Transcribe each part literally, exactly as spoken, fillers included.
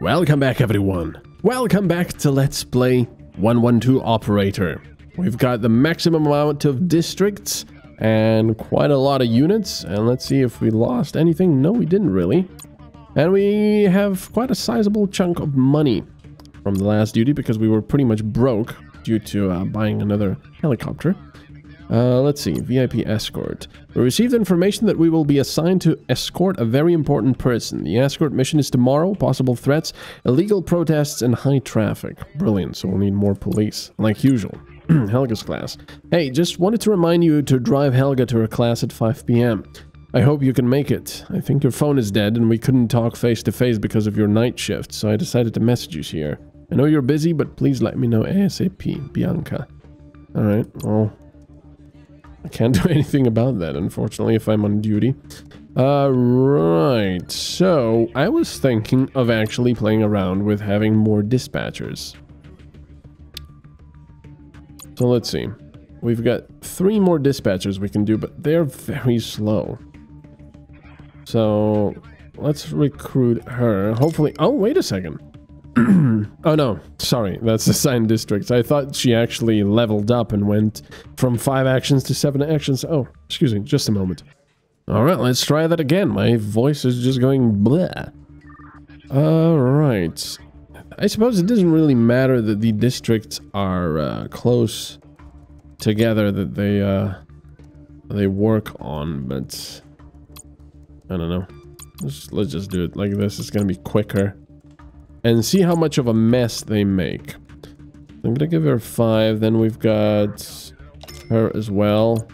Welcome back, everyone. Welcome back to Let's Play one twelve operator. We've got the maximum amount of districts and quite a lot of units. And let's see if we lost anything. No, we didn't really. And we have quite a sizable chunk of money from the last duty because we were pretty much broke due to uh, buying another helicopter. Uh, let's see, V I P escort. We received information that we will be assigned to escort a very important person. The escort mission is tomorrow. Possible threats, illegal protests, and high traffic. Brilliant, so we'll need more police, like usual. Helga's class. Hey, just wanted to remind you to drive Helga to her class at five p m I hope you can make it. I think your phone is dead and we couldn't talk face to face because of your night shift, so I decided to message you here. I know you're busy, but please let me know ASAP, Bianca. Alright, well, I can't do anything about that, unfortunately, if I'm on duty. Uh, right, so I was thinking of actually playing around with having more dispatchers. So let's see. We've got three more dispatchers we can do, but they're very slow. So let's recruit her. Hopefully... Oh, wait a second. Oh no, sorry, that's assigned districts. I thought she actually leveled up and went from five actions to seven actions. Oh, excuse me, just a moment. Alright, let's try that again. My voice is just going bleh. Alright. I suppose it doesn't really matter that the districts are uh, close together, that they, uh, they work on, but... I don't know. Let's, let's just do it like this. It's gonna be quicker. And see how much of a mess they make. I'm gonna give her five. Then we've got her as well.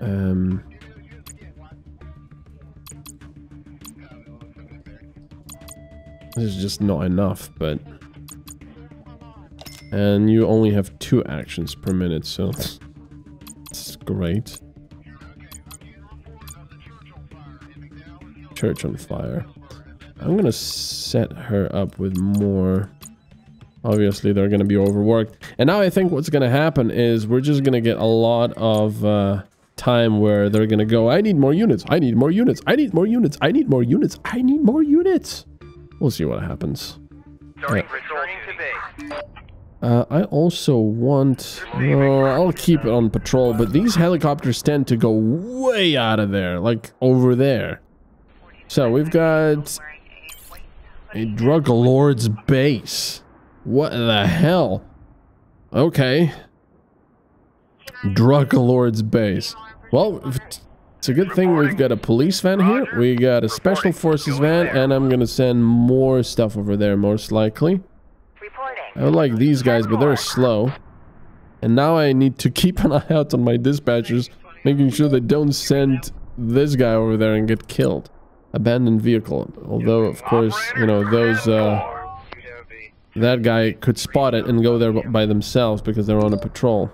Um, this is just not enough, but... And you only have two actions per minute, so... It's great. Church on fire. I'm going to set her up with more. Obviously, they're going to be overworked. And now I think what's going to happen is we're just going to get a lot of uh, time where they're going to go, I need more units, I need more units, I need more units, I need more units, I need more units. We'll see what happens. Starting, returning to base. Uh, I also want... Oh, I'll keep it on patrol, but these helicopters tend to go way out of there, like over there. So we've got... a drug lord's base. What the hell? Okay. Drug lord's base. Well, it's a good thing we've got a police van here. We got a special forces van, and I'm gonna send more stuff over there, most likely. I would like these guys, but they're slow. And now I need to keep an eye out on my dispatchers, making sure they don't send this guy over there and get killed. Abandoned vehicle, although of course, you know, those uh that guy could spot it and go there by themselves because they're on a patrol.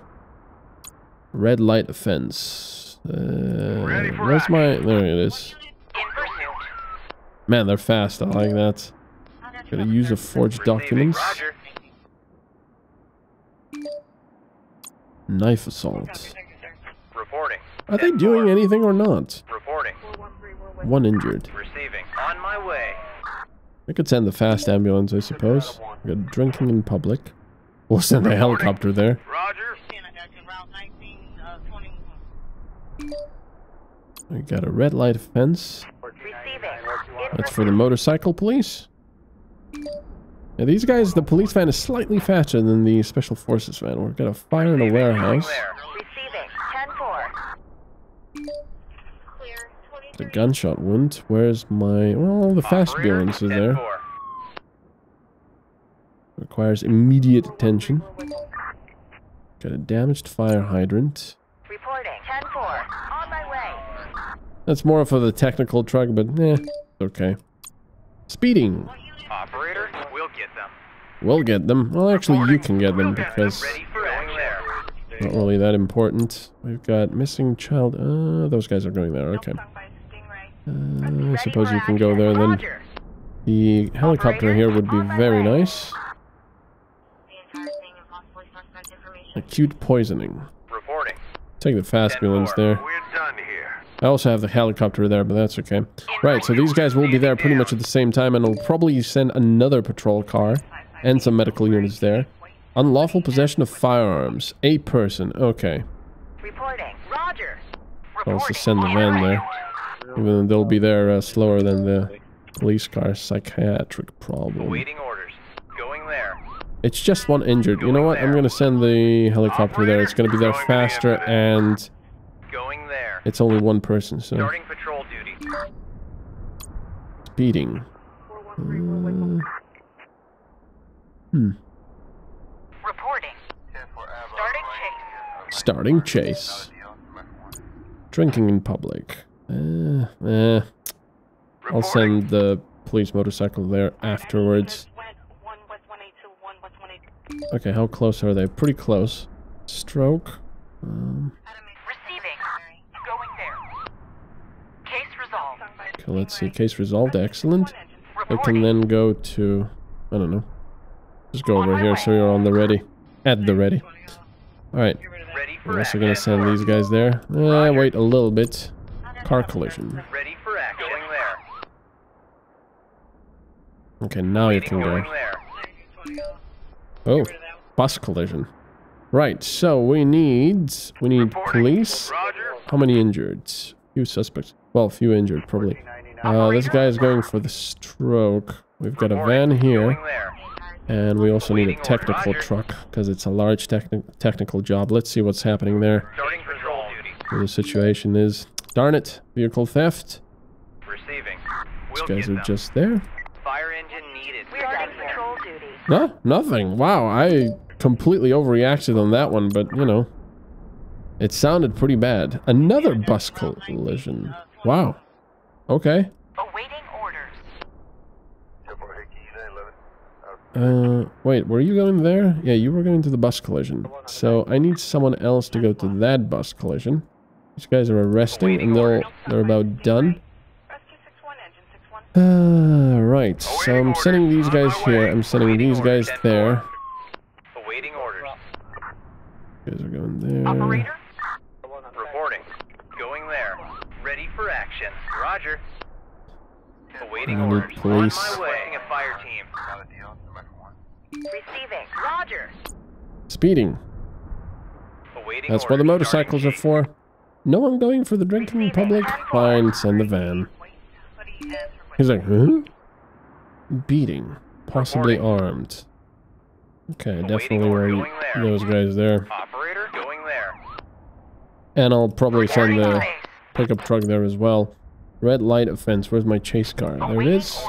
Red light offense. Uh, where's my... there it is. Man, they're fast. I like that. Gotta use a forged documents. Knife assault. Are they doing anything or not? One injured. Receiving. On my way. We could send the fast ambulance, I suppose. We got drinking in public. We'll send the helicopter there. Roger. We got a red light offense. That's for the motorcycle police. Now these guys, the police van is slightly faster than the special forces van. We're gonna fire in a warehouse. The gunshot wound. Where's my... Well, the fast ambulance is there. Requires immediate attention. Got a damaged fire hydrant. That's more for the technical truck, but eh, okay. Speeding. Operator, we'll get them. We'll get them. Well, actually, you can get them because... not really that important. We've got missing child... Uh, those guys are going there, okay. Uh, I suppose you can go there then. The helicopter here would be very nice. Acute poisoning. Take the fast ambulance there. I also have the helicopter there, but that's okay. Right, so these guys will be there pretty much at the same time, and I'll probably send another patrol car and some medical units there. Unlawful possession of firearms. A person. Okay. Reporting. Roger. I'll also send the van there. Even though they'll be there uh, slower than the police car. Psychiatric problem. Waiting orders. Going there. It's just one injured. You know what? I'm going to send the helicopter there. It's going to be there faster, and going there. It's only one person, so. Starting patrol duty. Speeding. Uh, hmm. Starting chase. Drinking in public. Uh, uh, I'll send the police motorcycle there afterwards. Okay, how close are they? Pretty close. Stroke. Um, okay, let's see. Case resolved. Excellent. I can then go to, I don't know. Just go over here so you're on the ready. At the ready. Alright. We're also going to send these guys there. Uh, wait a little bit. Car collision. Okay, now you can go. Oh, bus collision. Right, so we need... We need police. How many injured? Few suspects. Well, few injured, probably. Uh, this guy is going for the stroke. We've got a van here. And we also need a technical truck, because it's a large techni technical job. Let's see what's happening there. So the situation is... Darn it! Vehicle theft. Receiving. We'll These guys are them. just there. Fire engine needed. Patrol duty. No, nothing. Wow, I completely overreacted on that one, but, you know. It sounded pretty bad. Another bus collision. Wow. Okay. Awaiting orders. Uh, wait, were you going there? Yeah, you were going to the bus collision. So I need someone else to go to that bus collision. These guys are arresting, and they're, they're about done. Uh, right, so I'm sending these guys here. I'm sending these guys there. These guys are going there. Operator? Reporting. Going there. Ready for action. Roger. Awaiting orders. Police. On my way. A fire team. Receiving. Roger. Speeding. That's what the motorcycles are for. No, I'm going for the drinking in public. Fine, send the van. He's like, huh? Beating. Possibly armed. Okay, definitely wearing those guys there. And I'll probably send the pickup truck there as well. Red light offense. Where's my chase car? There it is.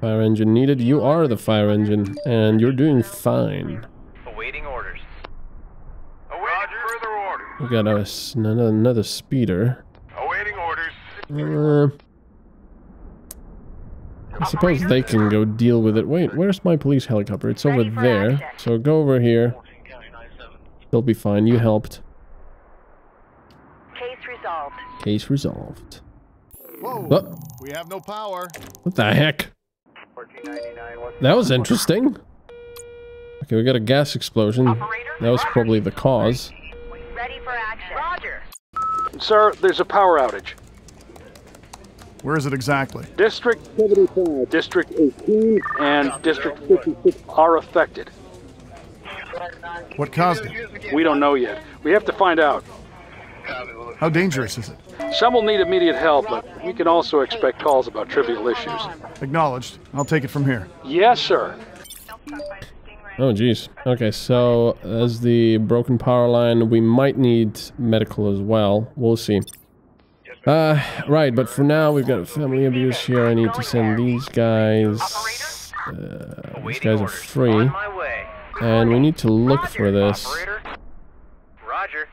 Fire engine needed. You are the fire engine, and you're doing fine. We got a, another, another speeder. Awaiting orders. Uh, I suppose they can go deal with it. Wait, where's my police helicopter? It's over there. So go over here. They'll be fine. You helped. Case resolved. Case resolved. Whoa, oh. We have no power. What the heck? That was interesting. Okay, we got a gas explosion. That was probably the cause. Ready for action. Roger. Sir, there's a power outage. Where is it exactly? District seventy-five, District eighteen, and District fifty-six are affected. What caused it? We don't know yet. We have to find out. How dangerous is it? Some will need immediate help, but we can also expect calls about trivial issues. Acknowledged. I'll take it from here. Yes, sir. Oh, geez. Okay, so as the broken power line, we might need medical as well. We'll see. Uh, right, but for now, we've got family abuse here. I need to send these guys. Uh, these guys are free. And we need to look for this.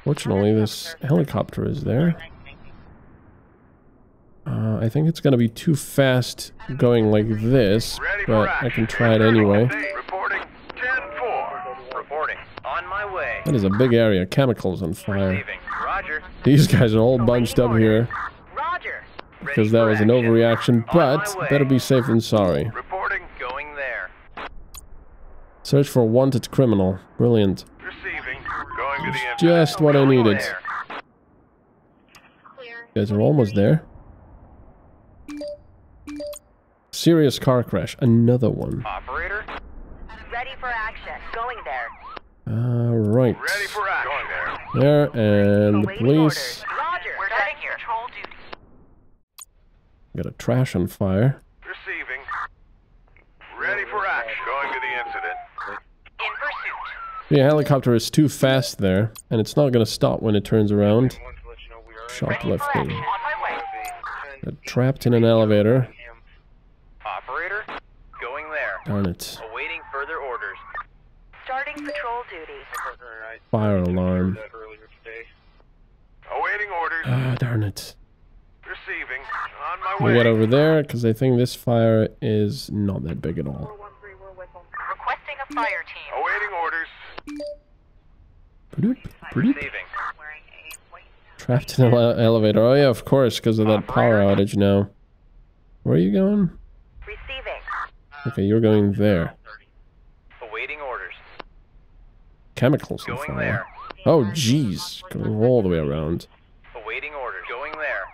Fortunately, this helicopter is there. Uh, I think it's going to be too fast going like this, but I can try it anyway. That is a big area. Chemicals on fire. Roger. These guys are all bunched up here. Roger. Because that was an overreaction, but better be safe than sorry. Reporting. Going there. Search for a wanted criminal. Brilliant. Receiving. Go going to the end. Just what I needed. You guys are almost there. Serious car crash. Another one. Operator. Ready for action. Going there. All right. Ready for action. Going there. There and the police. Roger. We're heading here. Patrol duty. Got a trash on fire. Receiving. Ready for action. Going to the incident. In pursuit. The helicopter is too fast there, and it's not going to stop when it turns around. Shoplifting. Trapped in an elevator. Operator, going there. Darn it. Awaiting further orders. Starting patrol duty. Fire alarm. Awaiting orders. Ah, darn it. Receiving. On my way. We'll get over there because I think this fire is not that big at all. Requesting a fire team. Awaiting orders. Prodoop, prodoop. Receiving. Trapped in an ele elevator. Oh yeah, of course, because of that power outage now. Where are you going? Receiving. Okay, you're going there. Awaiting orders. Chemicals on fire. Oh jeez, going all the way around. Awaiting orders. Going there.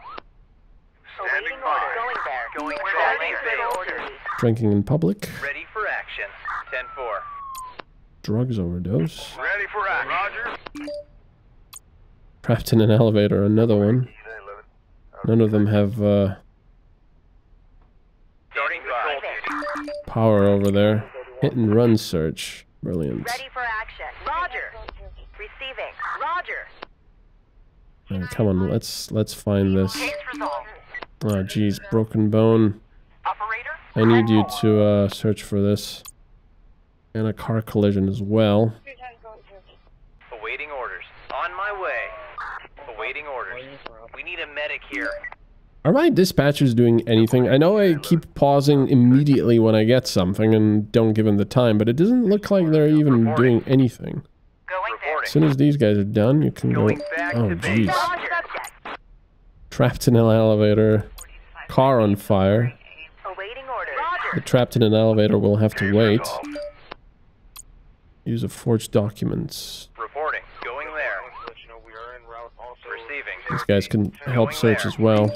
Standing by. Going there. Drinking in public. Ready for action. ten four. Drugs overdose. Ready for action. Roger. Trapped in an elevator, another one. None of them have uh, power over there. Hit and run search. Brilliant. Ready for action. Roger. Receiving. Roger. Right, come on, let's let's find this. Oh geez, broken bone. I need you to uh, search for this. And a car collision as well. Awaiting orders. On my way. Waiting orders. We need a medic here. Are my dispatchers doing anything? I know I keep pausing immediately when I get something and don't give them the time, but it doesn't look like they're even doing anything. As soon as these guys are done, you can go... Oh, jeez. Trapped in an elevator. Car on fire. The trapped in an elevator will have to wait. Use a forged documents. These guys can help search as well.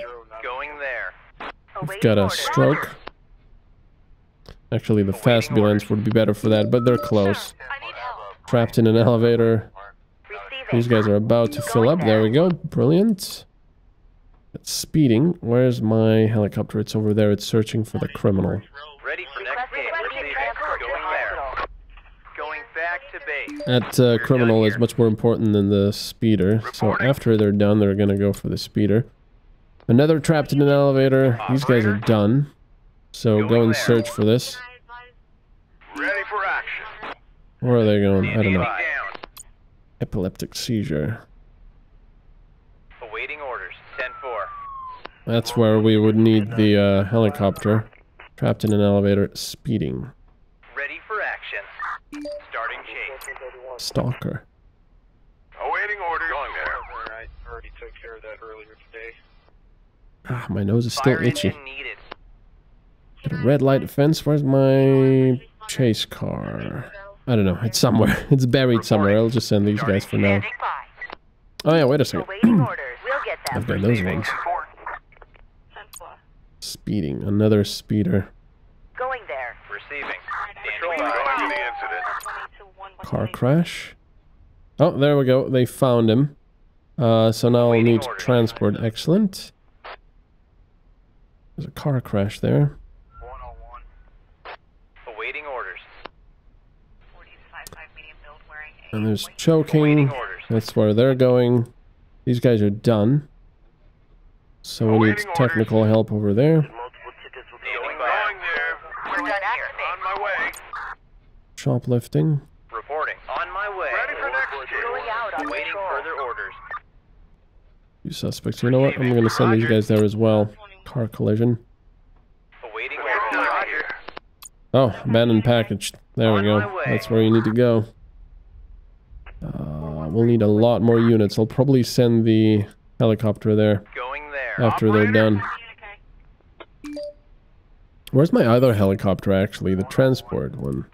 We've got a stroke. Actually, the fast ambulance would be better for that, but they're close. Trapped in an elevator. These guys are about to fill up. There we go. Brilliant. It's speeding. Where's my helicopter? It's over there. It's searching for the criminal. That uh, criminal is much more important than the speeder, so after they're done, they're gonna go for the speeder. Another trapped in an elevator. These guys are done, so go and search for this. Ready for action. Where are they going? I don't know. Epileptic seizure. Awaiting orders. ten four. That's where we would need the uh, helicopter. Trapped in an elevator, speeding. Ready for action. Starting chase. Stalker. Awaiting order. Going there. I already took care of that earlier today. Ah, my nose is still itchy. Got a red light fence. Where's my chase car? I don't know. It's somewhere. It's buried somewhere. I'll just send these guys for now. Oh yeah, wait a second. I've got those ones. Speeding. Another speeder. Going there. Receiving. Car crash. Oh, there we go. They found him. Uh, so now I'll need transport. Excellent. There's a car crash there. Awaiting orders. And there's choking. That's where they're going. These guys are done. So we need technical help over there. Shoplifting. Reporting. On my way. Ready for next. Awaiting further orders. You suspects. You know what? I'm going to send these guys there as well. Car collision. Awaiting orders. Oh, abandoned package. There we go. That's where you need to go. Uh, we'll need a lot more units. I'll probably send the helicopter there after they're done. Where's my other helicopter, actually? The transport one.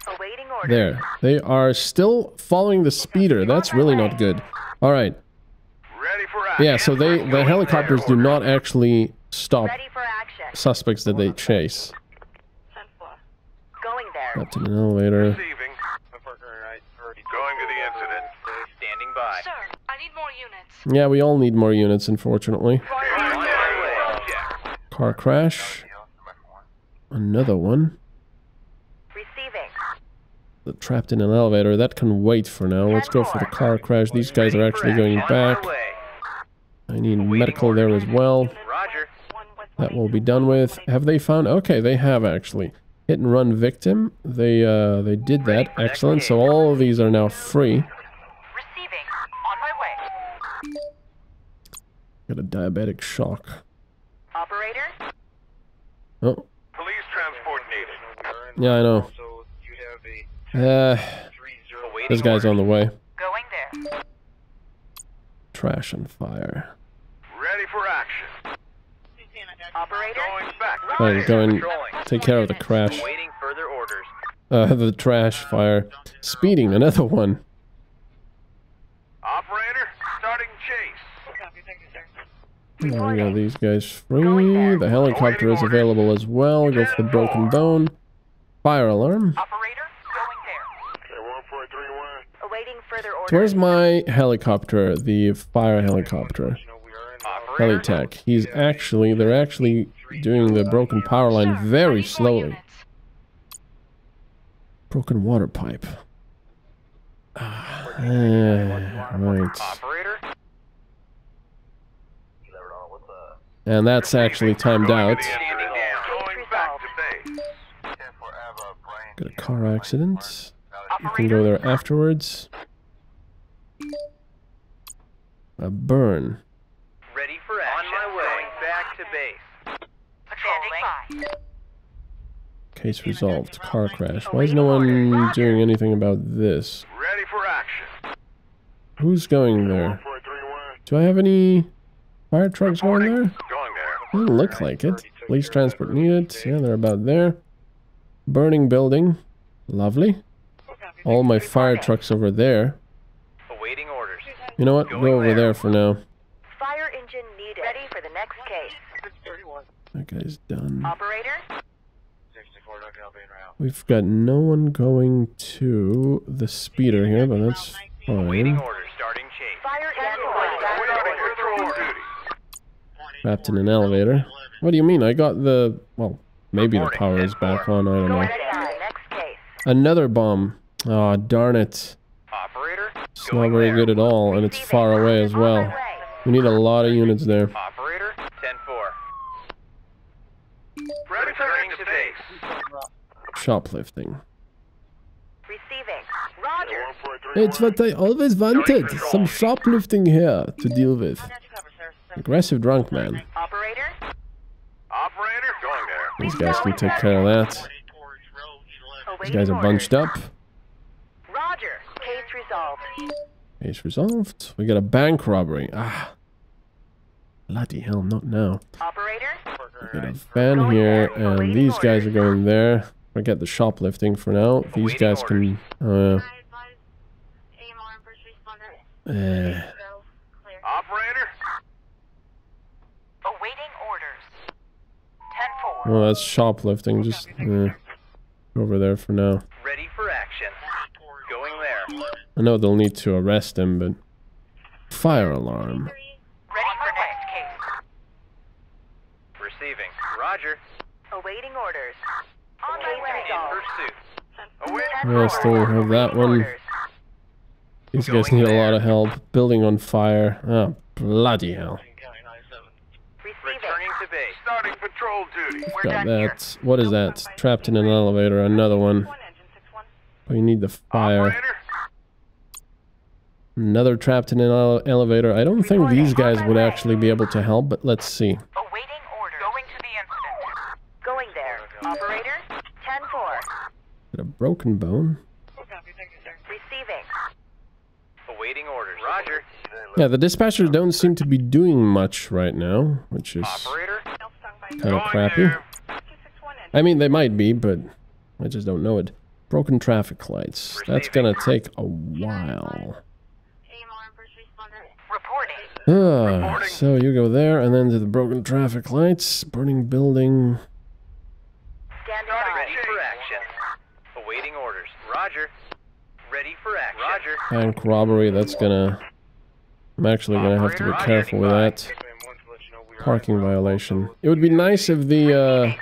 There. They are still following the speeder. That's really not good. All right. Yeah, so they the helicopters do not actually stop suspects that they chase. Up to the elevator. Yeah, we all need more units, unfortunately. Car crash. Another one. They're trapped in an elevator. That can wait for now. Let's go for the car crash. These guys are actually going back. I need medical there as well. That will be done with. Have they found... Okay, they have actually. Hit and run victim. They uh, they did that. Excellent. So all of these are now free. Got a diabetic shock. Operator. Oh. Police transport needed. Yeah, I know. Uh, this guy's on the way. Going there. Trash and fire. Ready for action. Operator. Going back. Right, going. Take care of the crash. Waiting further orders. Uh, the trash fire. Speeding. Another one. Operator, starting chase. There we go. These guys free. The helicopter is available as well. Go for the broken bone. Fire alarm. Operator. Where's my helicopter? The fire helicopter. Helitech. He's actually, they're actually doing the broken power line very slowly. Broken water pipe. Ah, right. And that's actually timed out. Got a car accident. You can go there afterwards. A burn. Ready for action. On my way. Going back to base. Patrolling. Case resolved. Car crash. Why is no one doing anything about this? Ready for action. Who's going there? Do I have any fire trucks going there? Going there. Doesn't look like it. Police transport needed. Yeah, they're about there. Burning building. Lovely. All my fire trucks over there. Awaiting orders. You know what? Go over there for now. Fire engine needed. Ready for the next case. That guy's done. Operator. We've got no one going to the speeder here, but that's fine. Awaiting orders. Starting chase. Fire engine. Wrapped in an elevator. What do you mean? I got the... Well, maybe the power is back on. I don't know. Another bomb. Aw, oh, darn it. Operator, it's not very good at all, and it's far away as well. We need a lot of units there. Operator, ten four. Shoplifting. Receiving. Roger. It's what I always wanted. Some shoplifting here to deal with. Aggressive drunk man. Operator. Operator, going there. These guys can take care of that. These guys are bunched up. Roger. Case resolved. Case resolved. We got a bank robbery. Ah. Bloody hell, not now. Operator. We got a van here, and these guys are going there. Forget the shoplifting for now. These guys can... Uh... Uh... Well, that's shoplifting. Just... Uh... over there for now. Ready for action. Going there. I know they'll need to arrest him, but fire alarm. Ready for next case. Receiving. Roger. Awaiting orders. On my way. In pursuit. Awaiting. I still have that one. These guys need a lot of help. Building on fire. Oh, bloody hell. Starting patrol duty. Got that. What is that? Trapped in an elevator. Another one. Oh, you need the fire. Another trapped in an ele elevator. I don't think these guys would actually be able to help, but let's see. Awaiting order. Going to the incident. Going there. Operator. ten four. Got a broken bone. Receiving. Awaiting orders. Roger. Yeah, the dispatchers don't seem to be doing much right now, which is kind of crappy. I mean, they might be, but I just don't know it. Broken traffic lights. That's gonna take a while. Ah, so you go there and then to the broken traffic lights, burning building. Standing by. Ready for action. Awaiting orders. Roger. Ready for action. Roger. Bank robbery. That's gonna. I'm actually gonna have to be careful with that. Parking violation. It would be nice if the uh,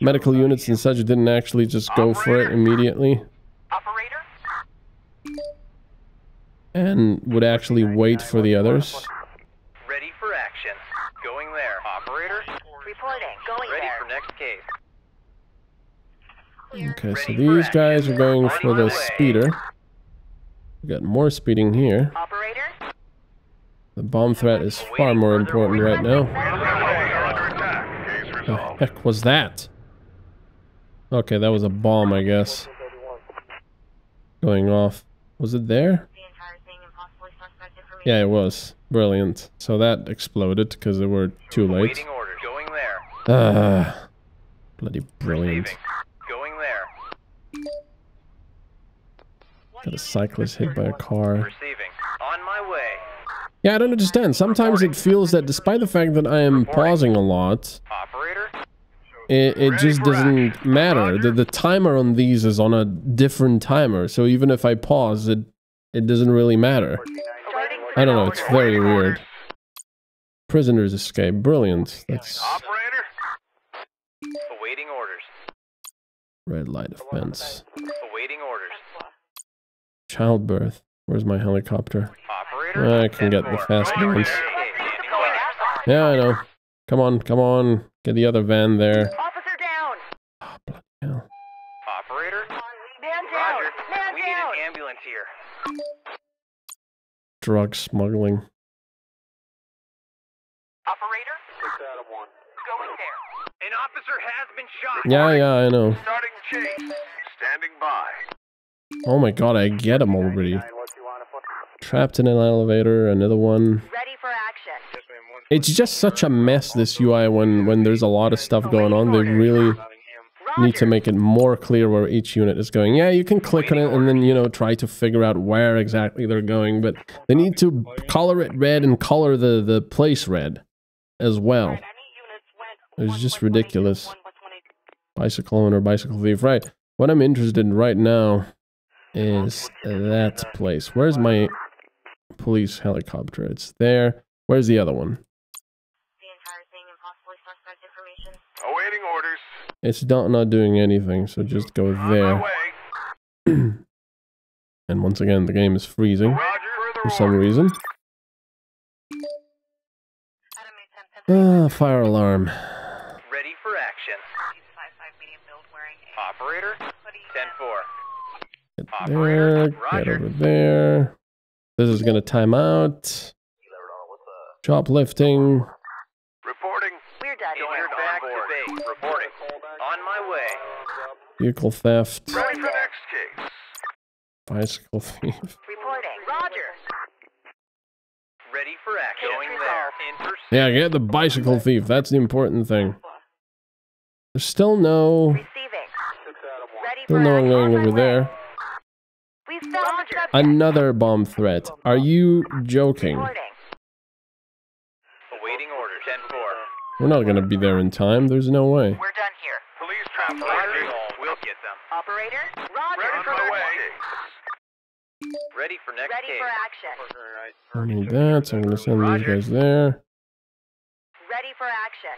medical units and such didn't actually just go for it immediately. And would actually wait for the others. Ready for action. Going there. Operator. Reporting. Going there. Ready for next case. Okay, so these guys are going for the speeder. We got more speeding here. Operator. The bomb threat is far more important right now. What the heck was that? Okay, that was a bomb, I guess. Going off. Was it there? Yeah, it was. Brilliant. So that exploded because they were too late. Uh, bloody brilliant. Got a cyclist hit by a car. Yeah, I don't understand. Sometimes it feels that despite the fact that I am pausing a lot, it, it just doesn't matter. The, the timer on these is on a different timer. So even if I pause, it, it doesn't really matter. I don't know, it's very weird. Prisoners escape. Brilliant. That's operator. Awaiting orders. Red light offense. Awaiting orders. Childbirth. Where's my helicopter? Operator. I can get the fast ones. Yeah, I know. Come on, come on. Get the other van there. Officer down. Oh, bloody hell. Operator. Man down. Man down. We need an ambulance here. Drug smuggling. Operator? One. Going there. An officer has been shot. Yeah, yeah, I know. Starting chase. Standing by. Oh my god, I get him already. Trapped in an elevator, another one. Ready for action. It's just such a mess, this U I, when, when there's a lot of stuff going on. They really need to make it more clear where each unit is going. Yeah, you can click on it and then, you know, try to figure out where exactly they're going, but they need to color it red and color the, the place red as well. It's just ridiculous. Bicycle owner, bicycle thief. Right. What I'm interested in right now is that place. Where's my police helicopter? It's there. Where's the other one? Awaiting orders. It's not, not doing anything, so just go there. And once again, the game is freezing for some reason. Ah, fire alarm. Ready for action. Operator, ten four. Get there, get over there. This is gonna time out. Shoplifting. Vehicle theft. Ready for next case. Bicycle thief. Reporting. Roger. Ready for action. Going there. Yeah, get the bicycle thief. That's the important thing. There's still no. Receiving. Still no one going over there. We found another bomb threat. Are you joking? Awaiting order. ten four. We're not going to be there in time. There's no way. We're done here. Police traffic. Operator, Roger. Ready for the way. Ready for next Ready for action. I need that, so I'm going to send Roger. These guys there. Ready for action.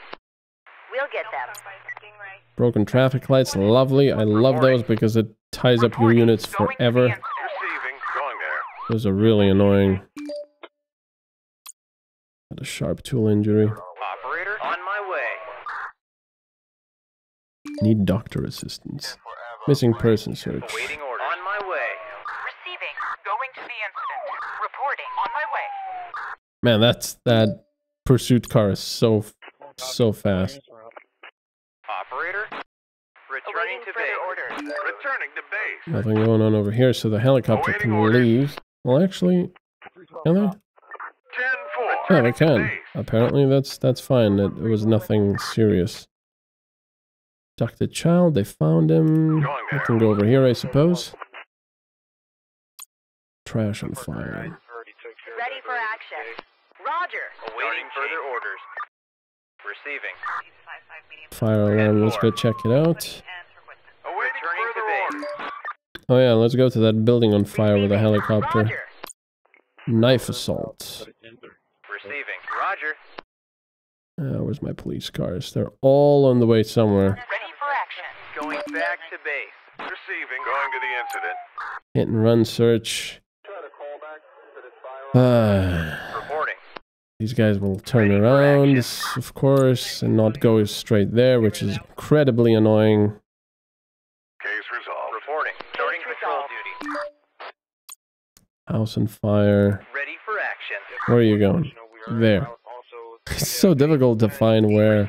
We'll get them. Broken traffic lights, lovely. I love those because it ties up your units forever. Those are really annoying. Got a sharp tool injury. Operator, on my way. Need doctor assistance. Missing person search. Waiting order. On my way. Receiving. Going to the incident. Reporting. On my way. Man, that's that pursuit car is so so fast. Operator. Returning to base. Orders. Returning to base. Nothing going on over here, so the helicopter Awaiting can order. leave. Well, actually, can they? Yeah, they can. Apparently, that's that's fine. It, it was nothing serious. Tuck the child, they found him. I can go over here, I suppose. Trash on fire. Ready for action. Roger. Awaiting further orders. Receiving. Fire alarm, let's go check it out. Oh yeah, let's go to that building on fire with a helicopter. Knife assault. Receiving. Roger. Uh, where's my police cars? They're all on the way somewhere. Ready for action. Going back to base. Receiving. Going to the incident. Hit and run search. Uh, Reporting. These guys will turn Ready around, of course, and not go straight there, which is incredibly annoying. Case resolved. Reporting. Starting patrol duty. House on fire. Ready for action. Where are you going? There. It's so difficult to find where.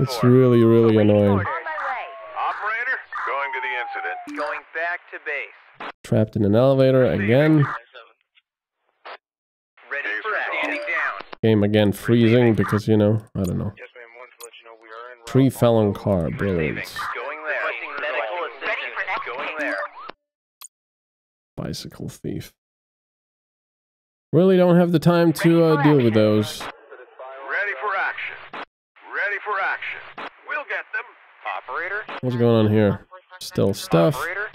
It's really, really annoying. Operator, going to the incident. Going back to base. Trapped in an elevator again. Ready for action. Game again freezing because, you know, I don't know. Tree fell on car, brilliant. Bicycle thief. Really don't have the time to uh, deal with those. What's going on here? Still stuff. Operator.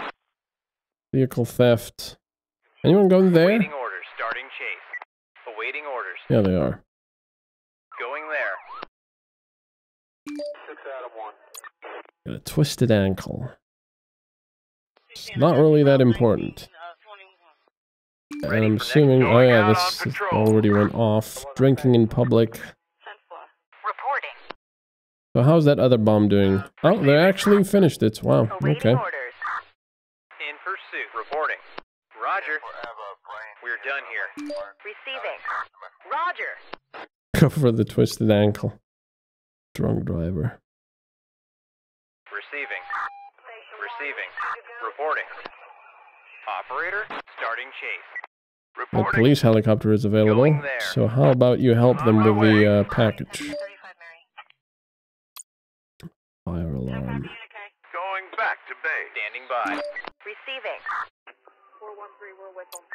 Vehicle theft. Anyone going there? Awaiting orders, starting chase. Awaiting orders. Yeah, they are. Going there. Six out of one. Got a twisted ankle. It's not really that important. And I'm assuming. Oh yeah, this already went off. Drinking in public. So how's that other bomb doing? Oh, they actually finished it. Wow. Okay. In pursuit. Reporting. Roger. We're done here. Receiving. Roger. Go for the twisted ankle. Drunk driver. Receiving. Receiving. Reporting. Operator. Starting chase. Reporting. The police helicopter is available. So how about you help them with the uh, package? Fire alarm. Going back to base. Standing by. Receiving. four one three, we're with them.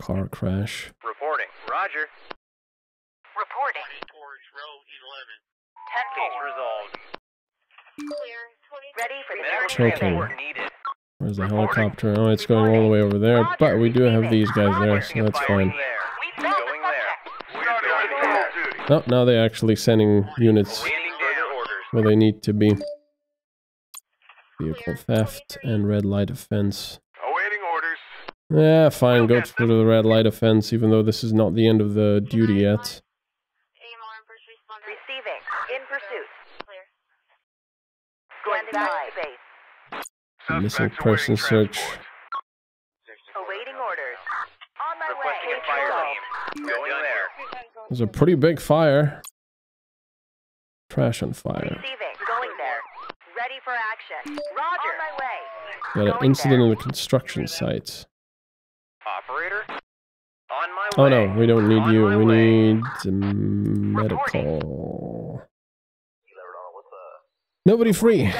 Car crash. Reporting. Roger. Reporting. Case resolved. Clear. Ready for the needed. Where's the helicopter? Oh, it's going all the way over there, but we do have these guys there, so that's fine. Oh, now they're actually sending units where they need to be. Vehicle theft and red light offense. Awaiting orders. Yeah, fine, go to the red light offense, even though this is not the end of the duty yet. Receiving. In pursuit. Clear. Going back to base. Missing person search. Awaiting orders. On my way. Going there. There's a pretty big fire. Trash on fire. Receiving. Going there. Ready for action. Roger. On my way. Got an Going incident on the construction site. Operator. On my oh way. No, we don't need on you. We way. Need um, medical. Nobody free.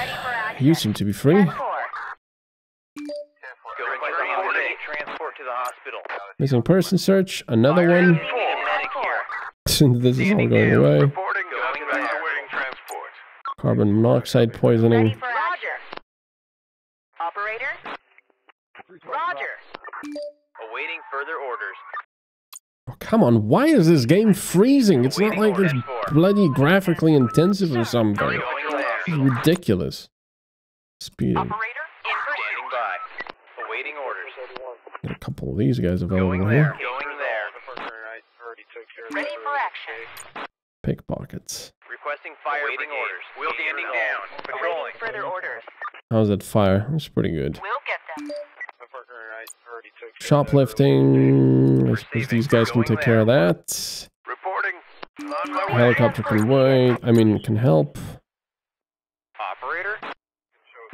You seem to be free. Going transport to the hospital. Missing person search. Another one. This is all going away. Carbon monoxide poisoning. Ready for Roger. Operator. Roger. Awaiting further orders. Oh, come on, why is this game freezing? It's not like it's bloody graphically intensive or something. It's ridiculous. Speeding. Operator, in pursuit. Standing by. Awaiting orders. Got a couple of these guys available here. Going there. Going there. Ready for action. Pickpockets. Requesting fire orders. We'll be ending down. Patrolling. Further orders. How's that fire? That's pretty good. We'll get them. Shoplifting. I suppose these guys can take care of that. Reporting. Helicopter can wait. I mean, can help. Operator.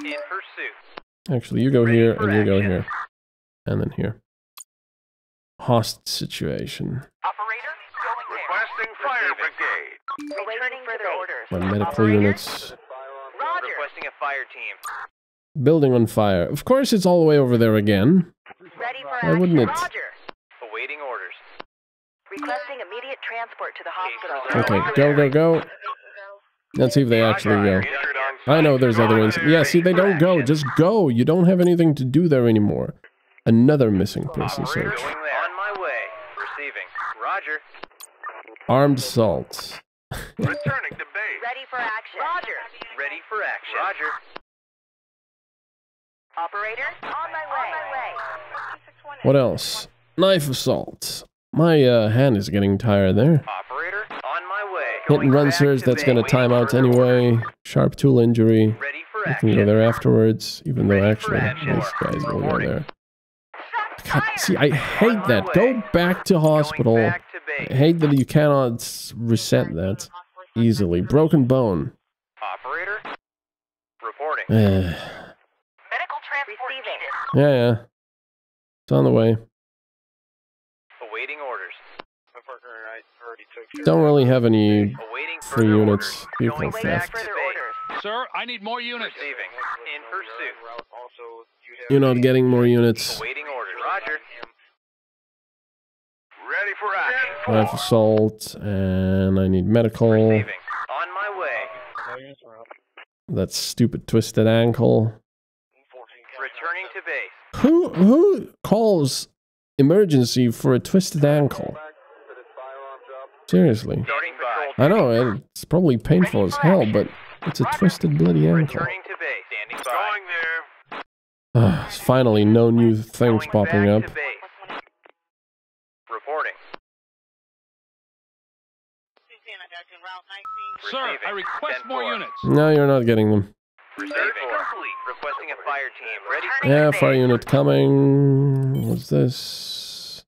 In pursuit. Actually, you go here and you go here. And then here. Hostage situation. Returning further orders. My medical Operator? Units. Roger. Requesting a fire fire team. Building on fire. Of course it's all the way over there again. Ready for action. Why wouldn't it? Roger. Awaiting orders. Requesting immediate transport to the hospital. Okay, go, go, go. Let's see if they actually go. I know there's other ones. Yeah, see, they don't go. Just go. You don't have anything to do there anymore. Another missing person search. On my way. Receiving. Roger. Armed assault. Returning to base. Ready for action. Roger. Ready for action. Roger. Operator, on my way. On my way. What else? Knife assault. My uh, hand is getting tired there. Operator, on my way. Hit and run surge, that's going to time out anyway. Sharp tool injury. You can go there afterwards, even though actually this guy's going to go there. God, see, I hate that. Go back to hospital. I hate that you cannot reset that easily. Broken bone. Operator, reporting. Medical transport. Yeah, yeah. It's on the way. Don't really have any free units. People theft. Sir, I need more units. You're not getting more units. I have assault, and I need medical. That stupid twisted ankle. Who who calls emergency for a twisted ankle? Seriously. I know, it's probably painful as hell, but it's a twisted bloody ankle. Uh, finally, no new things popping up. Sir, I request more units. No, you're not getting them. Yeah, fire unit coming. What's this?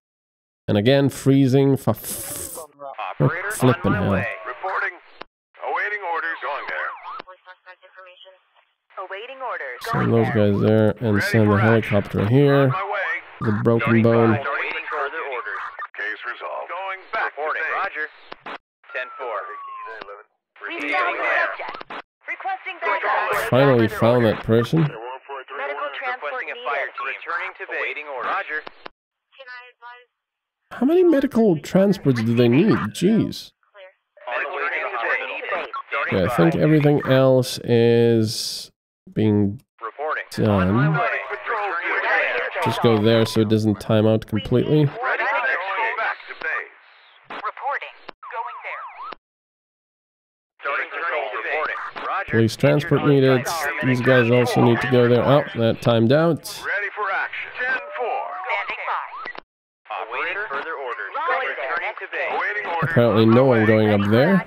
And again, freezing. For Operator, on my hell. way. Reporting. Awaiting orders. Going there. Awaiting orders. Send those guys there and Ready send the helicopter action. here. The broken Going bone. Orders. Case resolved. Going back Reporting. Roger. ten four. Requesting back. Finally found that person. Medical transport needed. Returning to waiting order. Roger. Can I advise? How many medical transports do they need? Jeez. Yeah, I think everything else is being done. Just go there so it doesn't time out completely. Police transport needed. These guys also need to go there. Oh, that timed out. Apparently no one going up there.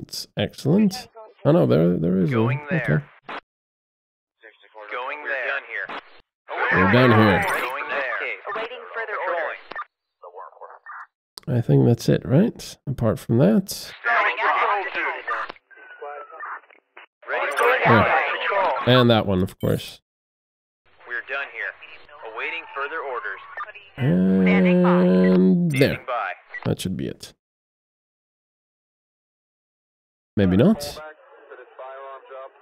It's excellent. Oh no, there there is one. Okay. We're down here. I think that's it, right? Apart from that. Yeah. And that one, of course. We're done here. Awaiting further orders. And there. That should be it. Maybe not.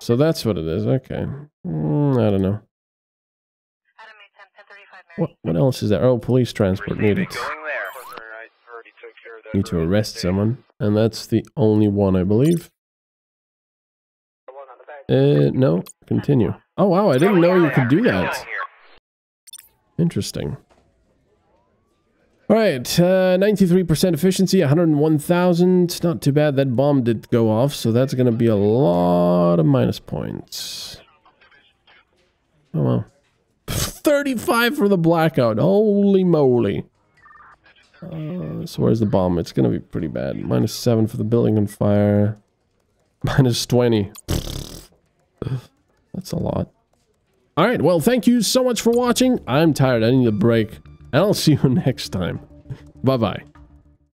So that's what it is. Okay. Mm, I don't know. What, what else is there? Oh, police transport needed. Need to arrest someone. And that's the only one, I believe. Uh, no. Continue. Oh, wow. I didn't know you could do that. Interesting. All right, ninety-three percent uh, efficiency, one hundred one thousand. Not too bad. That bomb did go off, so that's going to be a lot of minus points. Oh, well. thirty-five for the blackout. Holy moly. Uh, so where's the bomb? It's going to be pretty bad. Minus seven for the building on fire. Minus twenty. That's a lot. All right, well, thank you so much for watching. I'm tired. I need a break. And I'll see you next time. Bye-bye.